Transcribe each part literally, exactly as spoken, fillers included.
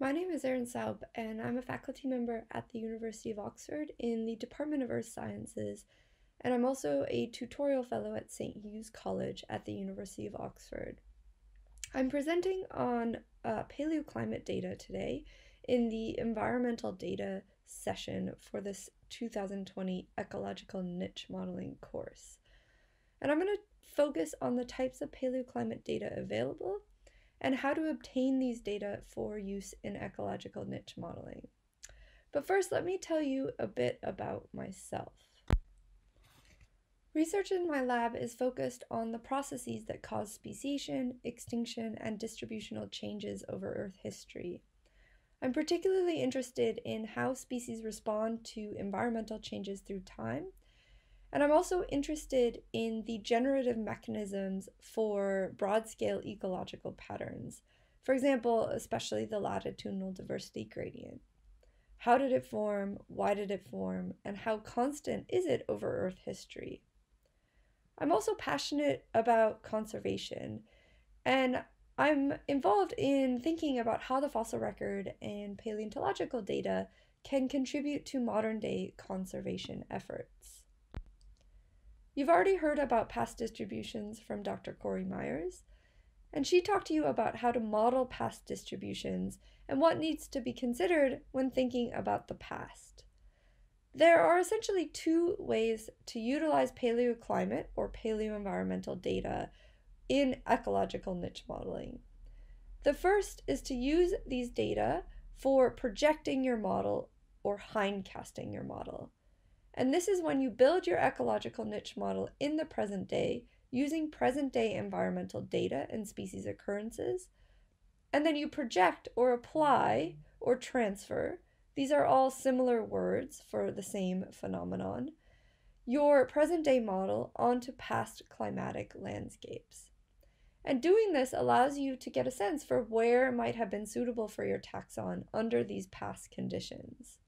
My name is Erin Saub, and I'm a faculty member at the University of Oxford in the Department of Earth Sciences, and I'm also a tutorial fellow at Saint Hugh's College at the University of Oxford. I'm presenting on uh, paleoclimate data today in the environmental data session for this two thousand twenty Ecological Niche Modeling course. And I'm going to focus on the types of paleoclimate data available and how to obtain these data for use in ecological niche modeling. But first, let me tell you a bit about myself. Research in my lab is focused on the processes that cause speciation, extinction, and distributional changes over Earth history. I'm particularly interested in how species respond to environmental changes through time, and I'm also interested in the generative mechanisms for broad-scale ecological patterns. For example, especially the latitudinal diversity gradient. How did it form? Why did it form? And how constant is it over Earth history? I'm also passionate about conservation, and I'm involved in thinking about how the fossil record and paleontological data can contribute to modern-day conservation efforts. You've already heard about past distributions from Doctor Corey Myers, and she talked to you about how to model past distributions and what needs to be considered when thinking about the past. There are essentially two ways to utilize paleoclimate or paleoenvironmental data in ecological niche modeling. The first is to use these data for projecting your model or hindcasting your model. And this is when you build your ecological niche model in the present day using present day environmental data and species occurrences, and then you project or apply or transfer, these are all similar words for the same phenomenon, your present day model onto past climatic landscapes. And doing this allows you to get a sense for where might have been suitable for your taxon under these past conditions.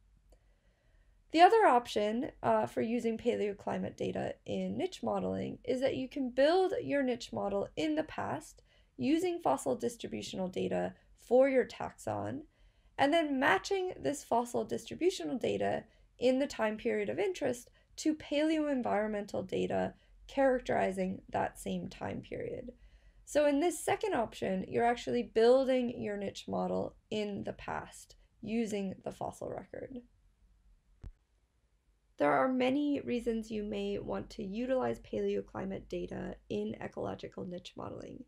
The other option uh, for using paleoclimate data in niche modeling is that you can build your niche model in the past using fossil distributional data for your taxon, and then matching this fossil distributional data in the time period of interest to paleoenvironmental data characterizing that same time period. So in this second option, you're actually building your niche model in the past using the fossil record. There are many reasons you may want to utilize paleoclimate data in ecological niche modeling.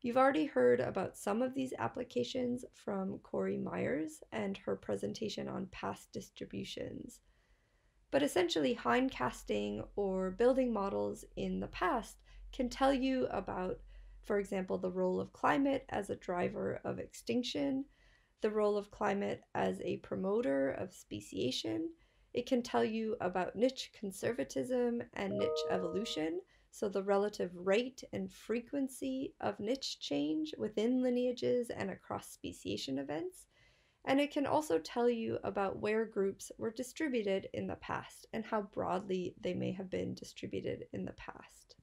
You've already heard about some of these applications from Corey Myers and her presentation on past distributions. But essentially, hindcasting or building models in the past can tell you about, for example, the role of climate as a driver of extinction, the role of climate as a promoter of speciation. It can tell you about niche conservatism and niche evolution, so the relative rate and frequency of niche change within lineages and across speciation events. And it can also tell you about where groups were distributed in the past and how broadly they may have been distributed in the past.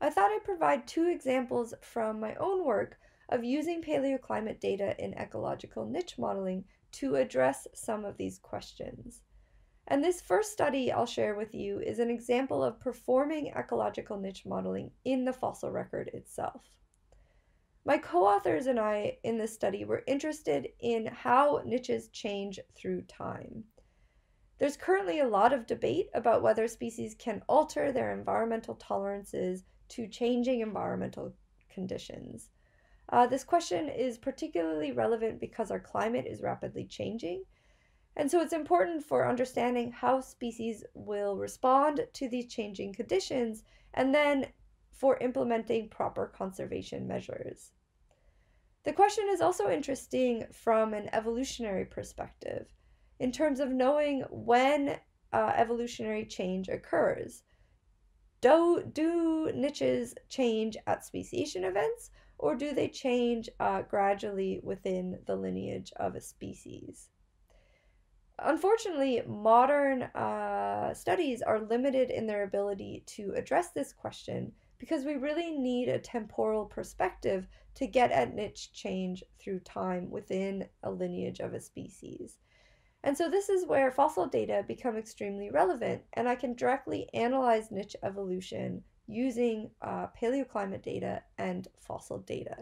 I thought I'd provide two examples from my own work of using paleoclimate data in ecological niche modeling to address some of these questions. And this first study I'll share with you is an example of performing ecological niche modeling in the fossil record itself. My co-authors and I in this study were interested in how niches change through time. There's currently a lot of debate about whether species can alter their environmental tolerances to changing environmental conditions. Uh, this question is particularly relevant because our climate is rapidly changing, and so it's important for understanding how species will respond to these changing conditions and then for implementing proper conservation measures. The question is also interesting from an evolutionary perspective in terms of knowing when uh, evolutionary change occurs. Do, do niches change at speciation events? Or do they change uh, gradually within the lineage of a species? Unfortunately, modern uh, studies are limited in their ability to address this question because we really need a temporal perspective to get at niche change through time within a lineage of a species. And so this is where fossil data become extremely relevant, and I can directly analyze niche evolution using uh, paleoclimate data and fossil data.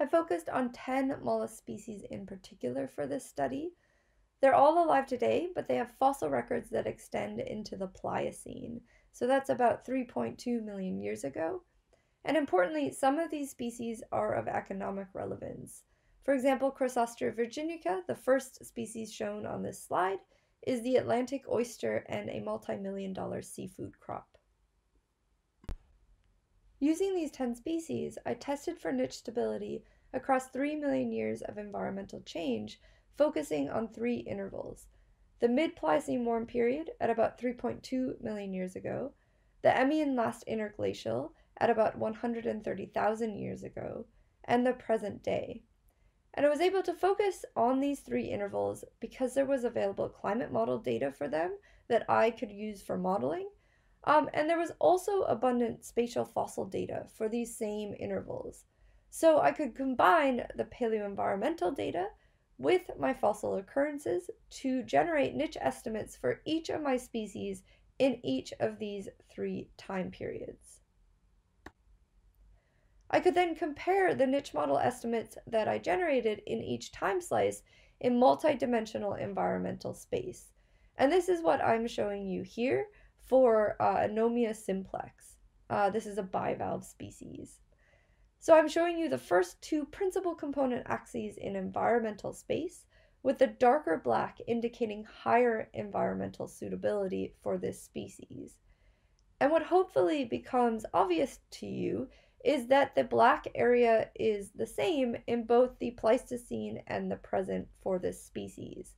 I focused on ten mollusk species in particular for this study. They're all alive today, but they have fossil records that extend into the Pliocene. So that's about three point two million years ago. And importantly, some of these species are of economic relevance. For example, Crassostrea virginica, the first species shown on this slide, is the Atlantic oyster and a multi-million dollar seafood crop. Using these ten species, I tested for niche stability across three million years of environmental change, focusing on three intervals: the mid-Pliocene warm period at about three point two million years ago, the Eemian last interglacial at about one hundred thirty thousand years ago, and the present day. And I was able to focus on these three intervals because there was available climate model data for them that I could use for modeling, um, and there was also abundant spatial fossil data for these same intervals. So I could combine the paleoenvironmental data with my fossil occurrences to generate niche estimates for each of my species in each of these three time periods. I could then compare the niche model estimates that I generated in each time slice in multidimensional environmental space. And this is what I'm showing you here for uh, Anomia simplex. Uh, this is a bivalve species. So I'm showing you the first two principal component axes in environmental space, with the darker black indicating higher environmental suitability for this species. And what hopefully becomes obvious to you is that the black area is the same in both the Pleistocene and the present for this species.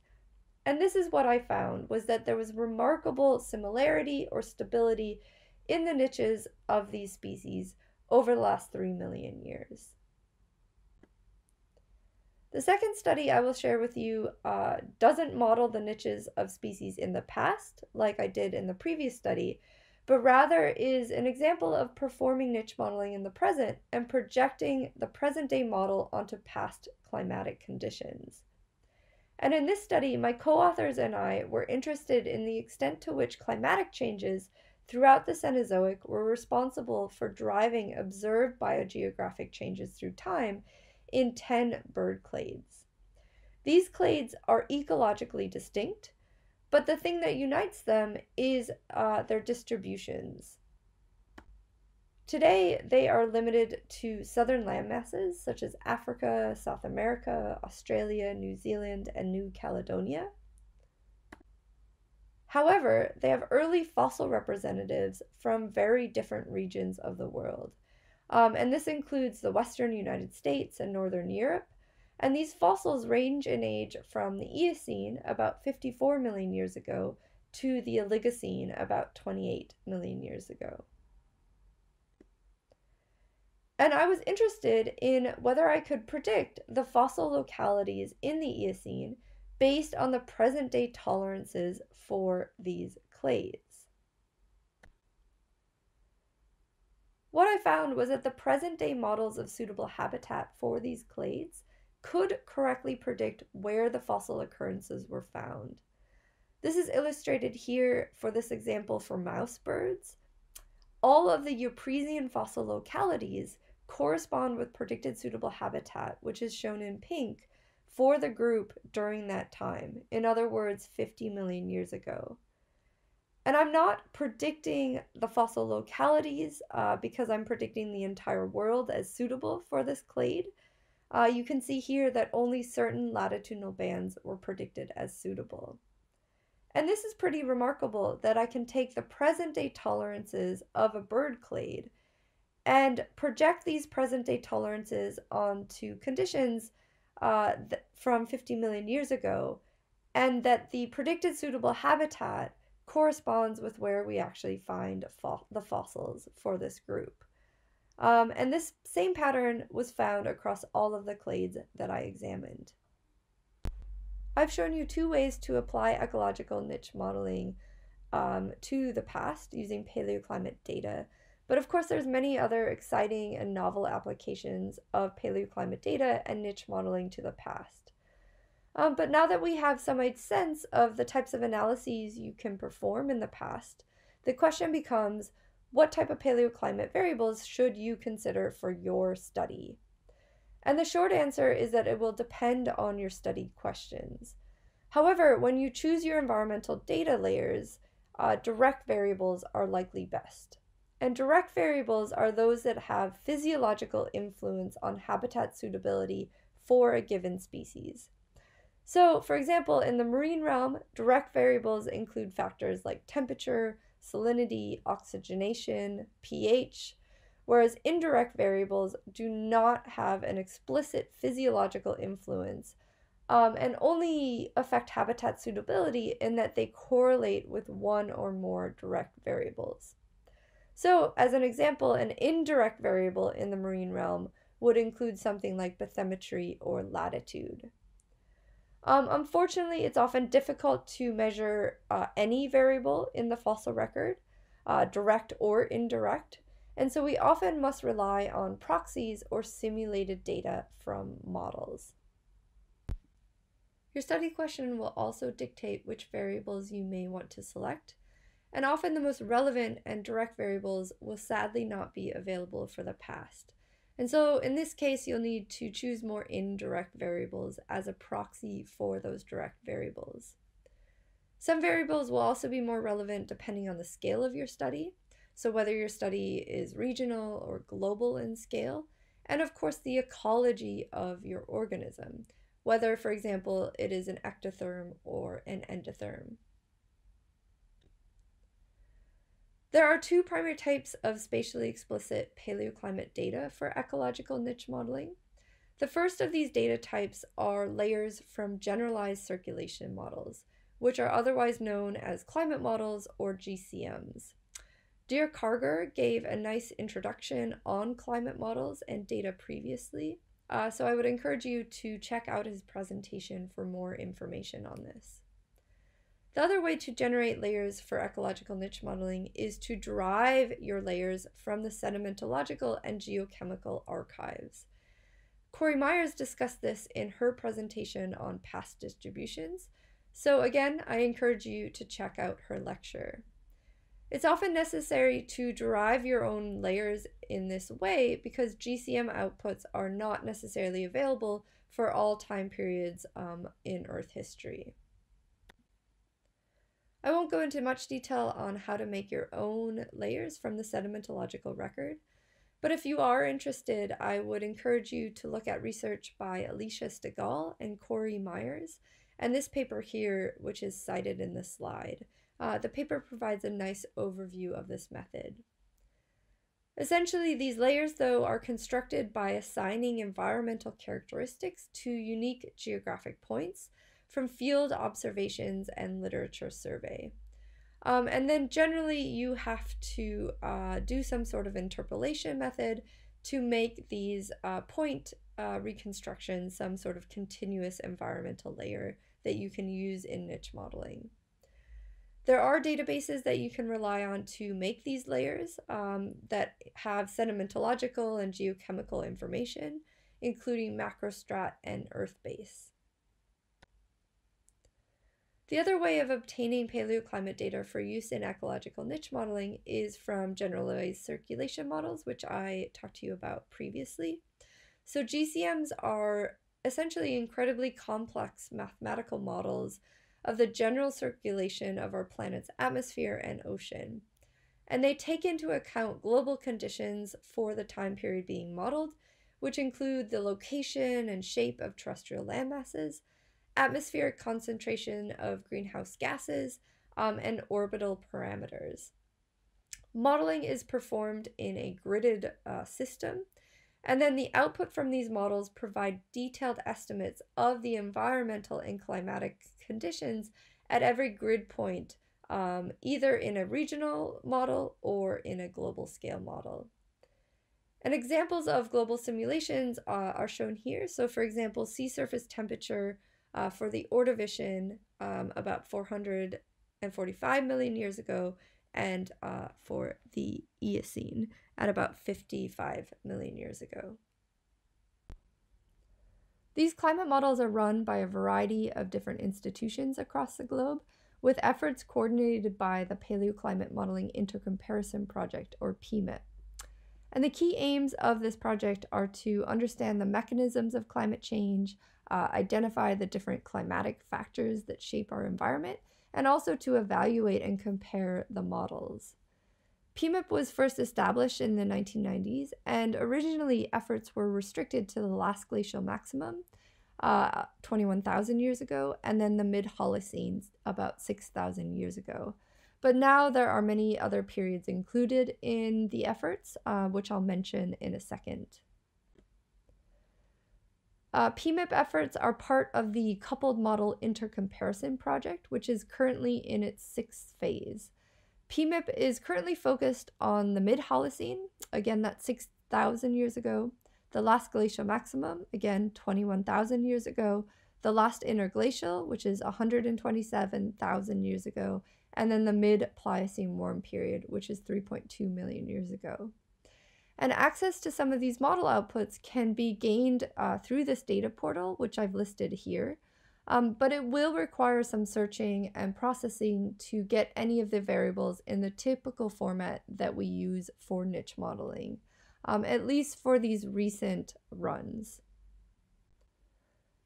And this is what I found, was that there was remarkable similarity or stability in the niches of these species over the last three million years. The second study I will share with you uh, doesn't model the niches of species in the past, like I did in the previous study, but rather is an example of performing niche modeling in the present and projecting the present-day model onto past climatic conditions. And in this study, my co-authors and I were interested in the extent to which climatic changes throughout the Cenozoic were responsible for driving observed biogeographic changes through time in ten bird clades. These clades are ecologically distinct, but the thing that unites them is uh, their distributions. Today, they are limited to southern landmasses such as Africa, South America, Australia, New Zealand, and New Caledonia. However, they have early fossil representatives from very different regions of the world. Um, and this includes the Western United States and Northern Europe. And these fossils range in age from the Eocene, about fifty-four million years ago, to the Oligocene, about twenty-eight million years ago. And I was interested in whether I could predict the fossil localities in the Eocene based on the present-day tolerances for these clades. What I found was that the present-day models of suitable habitat for these clades could correctly predict where the fossil occurrences were found. This is illustrated here for this example for mouse birds. All of the Ypresian fossil localities correspond with predicted suitable habitat, which is shown in pink, for the group during that time. In other words, fifty million years ago. And I'm not predicting the fossil localities uh, because I'm predicting the entire world as suitable for this clade. Uh, you can see here that only certain latitudinal bands were predicted as suitable. And this is pretty remarkable, that I can take the present-day tolerances of a bird clade and project these present-day tolerances onto conditions Uh, from fifty million years ago, and that the predicted suitable habitat corresponds with where we actually find fo the fossils for this group. Um, and this same pattern was found across all of the clades that I examined. I've shown you two ways to apply ecological niche modeling um, to the past using paleoclimate data. But of course, there's many other exciting and novel applications of paleoclimate data and niche modeling to the past. Um, but now that we have some sense of the types of analyses you can perform in the past, the question becomes, what type of paleoclimate variables should you consider for your study? And the short answer is that it will depend on your study questions. However, when you choose your environmental data layers, uh, direct variables are likely best. And direct variables are those that have physiological influence on habitat suitability for a given species. So, for example, in the marine realm, direct variables include factors like temperature, salinity, oxygenation, pH, whereas indirect variables do not have an explicit physiological influence um, and only affect habitat suitability in that they correlate with one or more direct variables. So, as an example, an indirect variable in the marine realm would include something like bathymetry or latitude. Um, unfortunately, it's often difficult to measure uh, any variable in the fossil record, uh, direct or indirect, and so we often must rely on proxies or simulated data from models. Your study question will also dictate which variables you may want to select, and often the most relevant and direct variables will sadly not be available for the past. And so in this case, you'll need to choose more indirect variables as a proxy for those direct variables. Some variables will also be more relevant depending on the scale of your study. So whether your study is regional or global in scale, and of course the ecology of your organism, whether, for example, it is an ectotherm or an endotherm. There are two primary types of spatially explicit paleoclimate data for ecological niche modeling. The first of these data types are layers from generalized circulation models, which are otherwise known as climate models or G C Ms. Dear Karger gave a nice introduction on climate models and data previously, uh, so I would encourage you to check out his presentation for more information on this. The other way to generate layers for ecological niche modeling is to derive your layers from the sedimentological and geochemical archives. Corey Myers discussed this in her presentation on past distributions, so again, I encourage you to check out her lecture. It's often necessary to derive your own layers in this way because G C M outputs are not necessarily available for all time periods um, in Earth history. I won't go into much detail on how to make your own layers from the sedimentological record, but if you are interested, I would encourage you to look at research by Alicia Stigall and Corey Myers, and this paper here, which is cited in this slide. Uh, the paper provides a nice overview of this method. Essentially, these layers, though, are constructed by assigning environmental characteristics to unique geographic points from field observations and literature survey. Um, and then generally you have to uh, do some sort of interpolation method to make these uh, point uh, reconstructions some sort of continuous environmental layer that you can use in niche modeling. There are databases that you can rely on to make these layers um, that have sedimentological and geochemical information, including Macrostrat and EarthBase. The other way of obtaining paleoclimate data for use in ecological niche modeling is from generalized circulation models, which I talked to you about previously. So G C Ms are essentially incredibly complex mathematical models of the general circulation of our planet's atmosphere and ocean. And they take into account global conditions for the time period being modeled, which include the location and shape of terrestrial landmasses, atmospheric concentration of greenhouse gases, um, and orbital parameters. Modeling is performed in a gridded uh, system, and then the output from these models provide detailed estimates of the environmental and climatic conditions at every grid point, um, either in a regional model or in a global scale model. And examples of global simulations uh, are shown here. So for example, sea surface temperature uh, for the Ordovician, um, about 400 and forty-five million years ago, and uh, for the Eocene at about fifty-five million years ago. These climate models are run by a variety of different institutions across the globe, with efforts coordinated by the Paleoclimate Modeling Intercomparison Project, or P M I P. And the key aims of this project are to understand the mechanisms of climate change, uh, identify the different climatic factors that shape our environment, and also to evaluate and compare the models. P M I P was first established in the nineteen nineties, and originally efforts were restricted to the last glacial maximum, uh, twenty-one thousand years ago, and then the mid-Holocene, about six thousand years ago. But now there are many other periods included in the efforts, uh, which I'll mention in a second. Uh, P M I P efforts are part of the Coupled Model Intercomparison Project, which is currently in its sixth phase. P M I P is currently focused on the mid-Holocene, again that's six thousand years ago, the last glacial maximum, again twenty-one thousand years ago, the last interglacial, which is one hundred twenty-seven thousand years ago, and then the mid-Pliocene warm period, which is three point two million years ago. And access to some of these model outputs can be gained uh, through this data portal, which I've listed here, um, but it will require some searching and processing to get any of the variables in the typical format that we use for niche modeling, um, at least for these recent runs.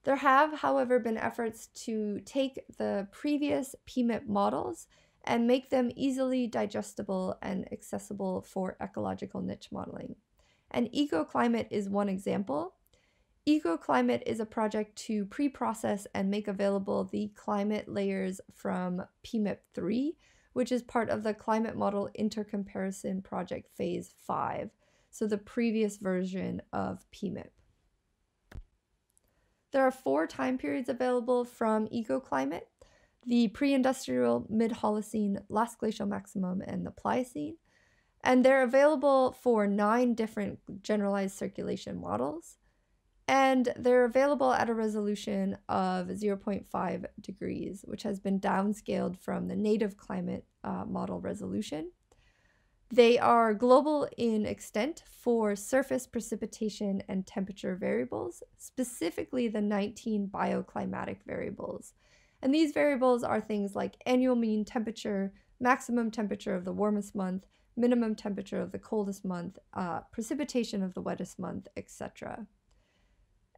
There have, however, been efforts to take the previous P M I P models and make them easily digestible and accessible for ecological niche modeling. And EcoClimate is one example. EcoClimate is a project to pre-process and make available the climate layers from P M I P three, which is part of the Climate Model Intercomparison Project Phase five, so the previous version of P M I P. There are four time periods available from EcoClimate: the pre-industrial, mid-Holocene, last glacial maximum, and the Pliocene. And they're available for nine different generalized circulation models. And they're available at a resolution of zero point five degrees, which has been downscaled from the native climate uh, model resolution. They are global in extent for surface precipitation and temperature variables, specifically the nineteen bioclimatic variables. And these variables are things like annual mean temperature, maximum temperature of the warmest month, minimum temperature of the coldest month, uh, precipitation of the wettest month, et cetera.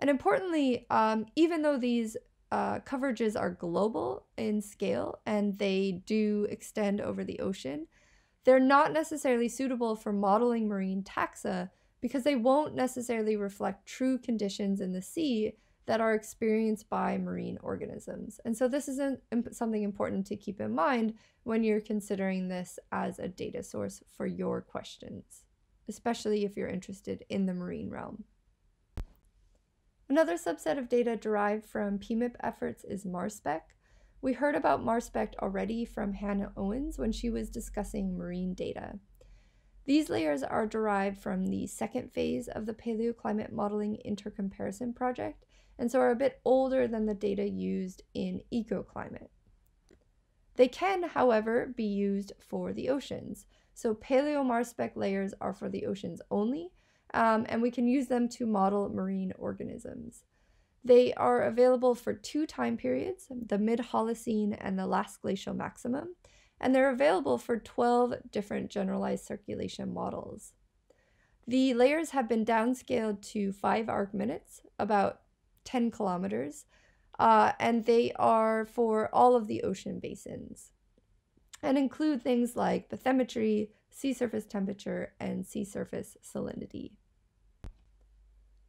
And importantly, um, even though these uh, coverages are global in scale and they do extend over the ocean, they're not necessarily suitable for modeling marine taxa because they won't necessarily reflect true conditions in the sea that are experienced by marine organisms. And so this is an, something important to keep in mind when you're considering this as a data source for your questions, especially if you're interested in the marine realm. Another subset of data derived from P M I P efforts is Marspec. We heard about Marspec already from Hannah Owens when she was discussing marine data. These layers are derived from the second phase of the Paleoclimate Modeling Intercomparison Project, and so are a bit older than the data used in EcoClimate. They can, however, be used for the oceans. So paleomarspec layers are for the oceans only, um, and we can use them to model marine organisms. They are available for two time periods, the mid-Holocene and the last glacial maximum, and they're available for twelve different generalized circulation models. The layers have been downscaled to five arc minutes, about ten kilometers, uh, and they are for all of the ocean basins and include things like bathymetry, sea surface temperature, and sea surface salinity.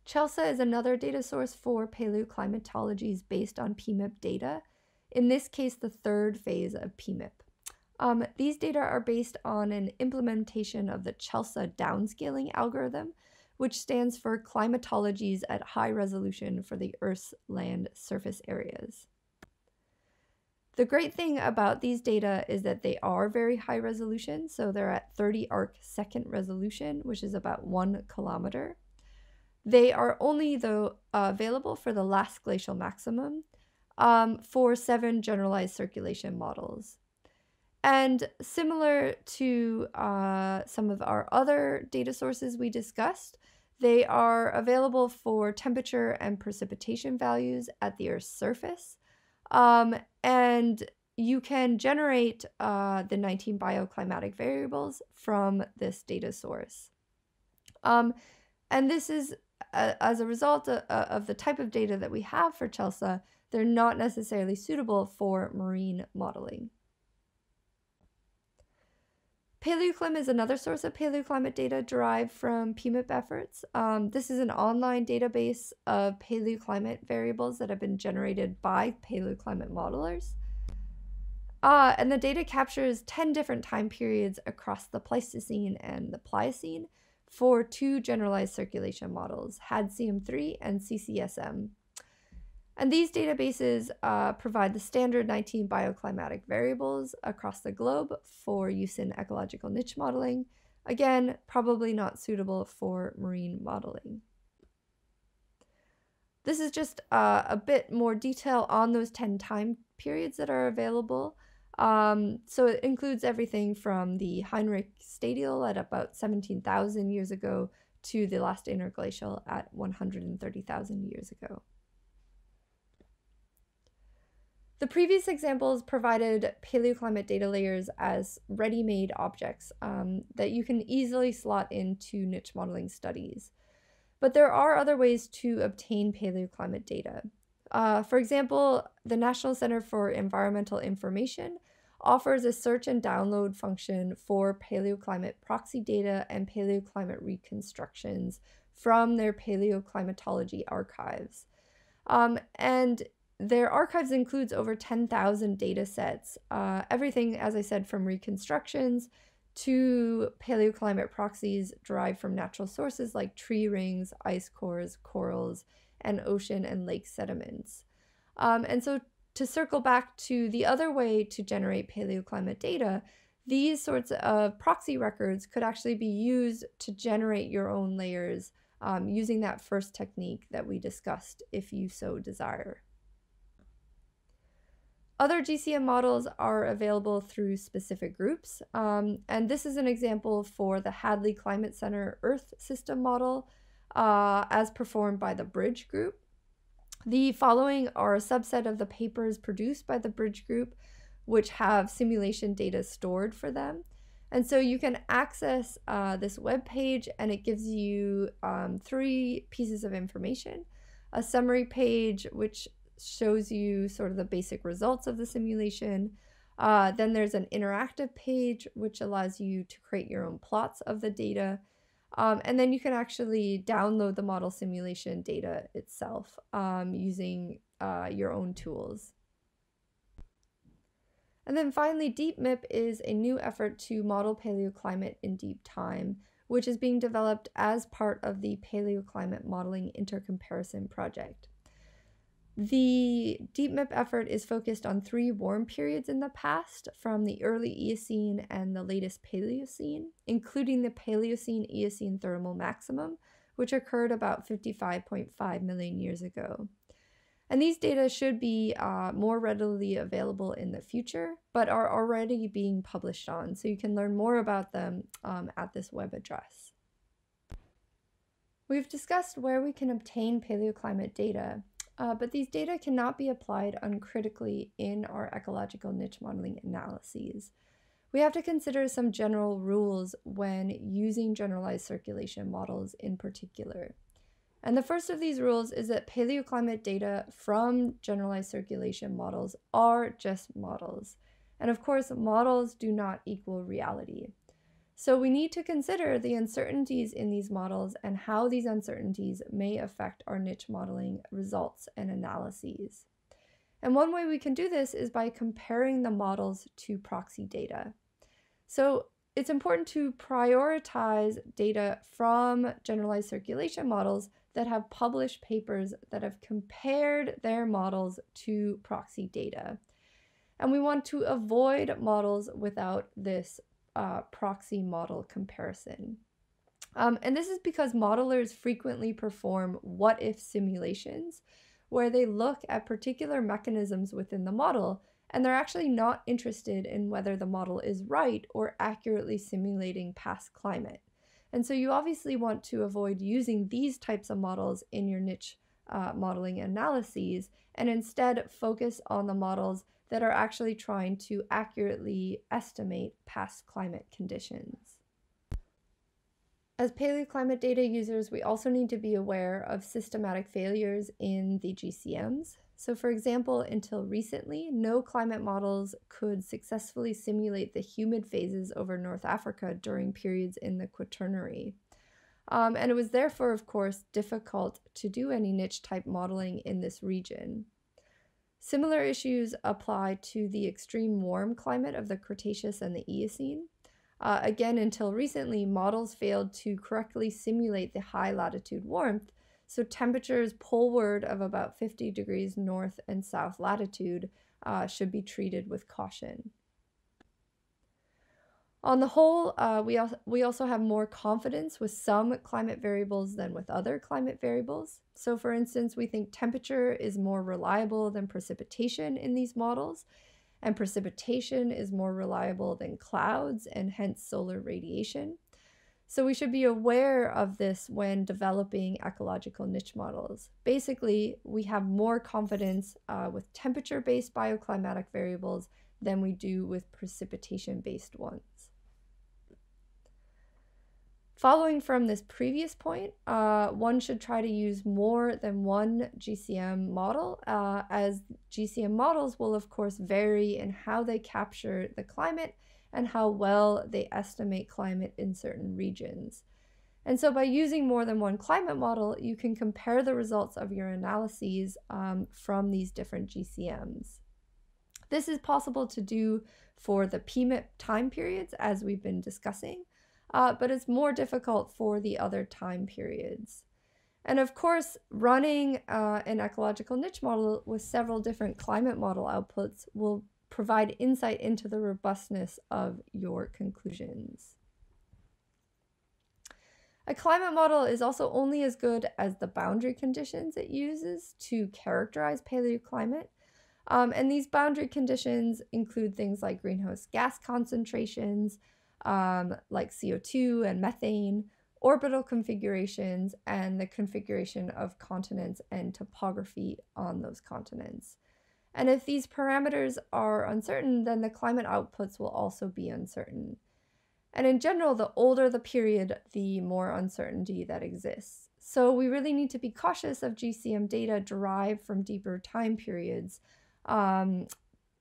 CHELSA is another data source for paleoclimatologies based on P M I P data, in this case the third phase of P M I P. Um, these data are based on an implementation of the CHELSA downscaling algorithm, which stands for climatologies at high resolution for the Earth's land surface areas. The great thing about these data is that they are very high resolution, so they're at thirty arc second resolution, which is about one kilometer. They are only, though, uh, available for the last glacial maximum um, for seven generalized circulation models. And similar to uh, some of our other data sources we discussed, they are available for temperature and precipitation values at the Earth's surface. Um, and you can generate uh, the nineteen bioclimatic variables from this data source. Um, and this is, uh, as a result of, of the type of data that we have for CHELSA, they're not necessarily suitable for marine modeling. Paleoclim is another source of paleoclimate data derived from P M I P efforts. Um, this is an online database of paleoclimate variables that have been generated by paleoclimate modelers. Uh, and the data captures ten different time periods across the Pleistocene and the Pliocene for two generalized circulation models, HadCM three and C C S M. And these databases uh, provide the standard nineteen bioclimatic variables across the globe for use in ecological niche modeling. Again, probably not suitable for marine modeling. This is just uh, a bit more detail on those ten time periods that are available. Um, so it includes everything from the Heinrich Stadial at about seventeen thousand years ago to the last interglacial at one hundred thirty thousand years ago. The previous examples provided paleoclimate data layers as ready-made objects um, that you can easily slot into niche modeling studies. But there are other ways to obtain paleoclimate data. Uh, for example, the National Center for Environmental Information offers a search and download function for paleoclimate proxy data and paleoclimate reconstructions from their paleoclimatology archives. Um, and Their archives includes over ten thousand data sets, uh, everything, as I said, from reconstructions to paleoclimate proxies derived from natural sources like tree rings, ice cores, corals, and ocean and lake sediments. Um, and so to circle back to the other way to generate paleoclimate data, these sorts of proxy records could actually be used to generate your own layers um, using that first technique that we discussed, if you so desire. Other G C M models are available through specific groups, um, and this is an example for the Hadley Climate Center Earth System model uh, as performed by the Bridge Group. The following are a subset of the papers produced by the Bridge Group, which have simulation data stored for them. And so you can access uh, this web page, and it gives you um, three pieces of information: a summary page, which shows you sort of the basic results of the simulation. Uh, then there's an interactive page, which allows you to create your own plots of the data. Um, and then you can actually download the model simulation data itself um, using uh, your own tools. And then finally, DeepMIP is a new effort to model paleoclimate in deep time, which is being developed as part of the Paleoclimate Modeling Intercomparison Project. The DeepMIP effort is focused on three warm periods in the past, from the early Eocene and the latest Paleocene, including the Paleocene-Eocene thermal maximum, which occurred about fifty-five point five million years ago. And these data should be uh, more readily available in the future, but are already being published on, so you can learn more about them um, at this web address. We've discussed where we can obtain paleoclimate data, Uh, but these data cannot be applied uncritically in our ecological niche modeling analyses. We have to consider some general rules when using generalized circulation models in particular. And the first of these rules is that paleoclimate data from generalized circulation models are just models. And of course, models do not equal reality. So we need to consider the uncertainties in these models and how these uncertainties may affect our niche modeling results and analyses. And one way we can do this is by comparing the models to proxy data. So it's important to prioritize data from generalized circulation models that have published papers that have compared their models to proxy data. And we want to avoid models without this Uh, proxy model comparison. Um, and this is because modelers frequently perform what-if simulations where they look at particular mechanisms within the model and they're actually not interested in whether the model is right or accurately simulating past climate. And so you obviously want to avoid using these types of models in your niche uh, modeling analyses, and instead focus on the models that are actually trying to accurately estimate past climate conditions. As paleoclimate data users, we also need to be aware of systematic failures in the G C Ms. So for example, until recently, no climate models could successfully simulate the humid phases over North Africa during periods in the Quaternary. Um, and it was therefore, of course, difficult to do any niche type modeling in this region. Similar issues apply to the extreme warm climate of the Cretaceous and the Eocene. Uh, again, until recently, models failed to correctly simulate the high latitude warmth. So temperatures poleward of about fifty degrees north and south latitude uh, should be treated with caution. On the whole, uh, we, al we also have more confidence with some climate variables than with other climate variables. So for instance, we think temperature is more reliable than precipitation in these models, and precipitation is more reliable than clouds and hence solar radiation. So we should be aware of this when developing ecological niche models. Basically, we have more confidence uh, with temperature-based bioclimatic variables than we do with precipitation-based ones. Following from this previous point, uh, one should try to use more than one G C M model, uh, as G C M models will of course vary in how they capture the climate and how well they estimate climate in certain regions. And so by using more than one climate model, you can compare the results of your analyses um, from these different G C Ms. This is possible to do for the P M I P time periods, as we've been discussing, uh, but it's more difficult for the other time periods. And of course, running uh, an ecological niche model with several different climate model outputs will provide insight into the robustness of your conclusions. A climate model is also only as good as the boundary conditions it uses to characterize paleoclimate. Um, and these boundary conditions include things like greenhouse gas concentrations, um, like C O two and methane, orbital configurations, and the configuration of continents and topography on those continents. And if these parameters are uncertain, then the climate outputs will also be uncertain. And in general, the older the period, the more uncertainty that exists. So we really need to be cautious of G C M data derived from deeper time periods um,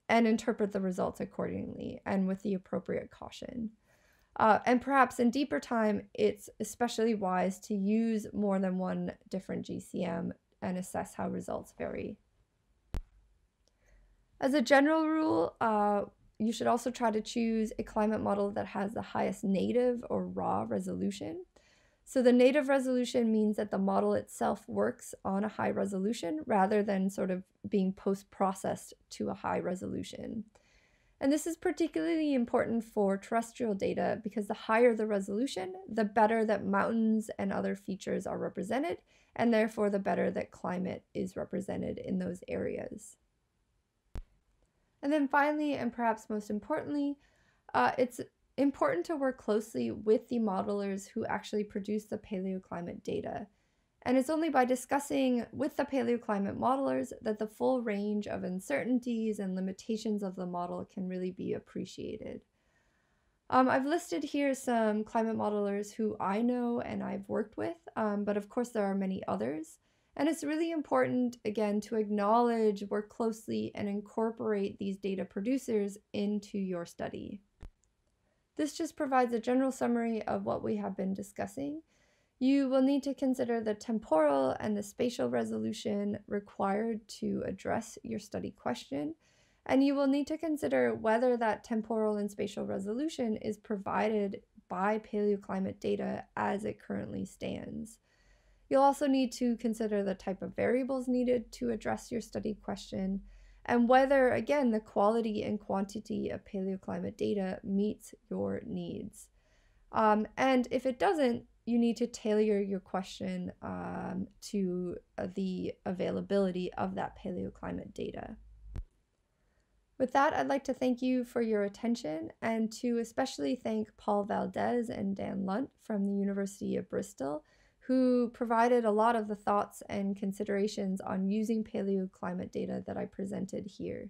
and interpret the results accordingly and with the appropriate caution. Uh, and perhaps in deeper time, it's especially wise to use more than one different G C M and assess how results vary. As a general rule, uh, you should also try to choose a climate model that has the highest native or raw resolution. So the native resolution means that the model itself works on a high resolution rather than sort of being post-processed to a high resolution. And this is particularly important for terrestrial data because the higher the resolution, the better that mountains and other features are represented, and therefore the better that climate is represented in those areas. And then finally, and perhaps most importantly, uh, it's important to work closely with the modelers who actually produce the paleoclimate data. And it's only by discussing with the paleoclimate modelers that the full range of uncertainties and limitations of the model can really be appreciated. Um, I've listed here some climate modelers who I know and I've worked with, um, but of course there are many others. And it's really important, again, to acknowledge, work closely, and incorporate these data producers into your study. This just provides a general summary of what we have been discussing. You will need to consider the temporal and the spatial resolution required to address your study question, and you will need to consider whether that temporal and spatial resolution is provided by paleoclimate data as it currently stands. You'll also need to consider the type of variables needed to address your study question and whether, again, the quality and quantity of paleoclimate data meets your needs. Um, and if it doesn't, you need to tailor your question um, to the availability of that paleoclimate data. With that, I'd like to thank you for your attention and to especially thank Paul Valdez and Dan Lunt from the University of Bristol, who provided a lot of the thoughts and considerations on using paleoclimate data that I presented here.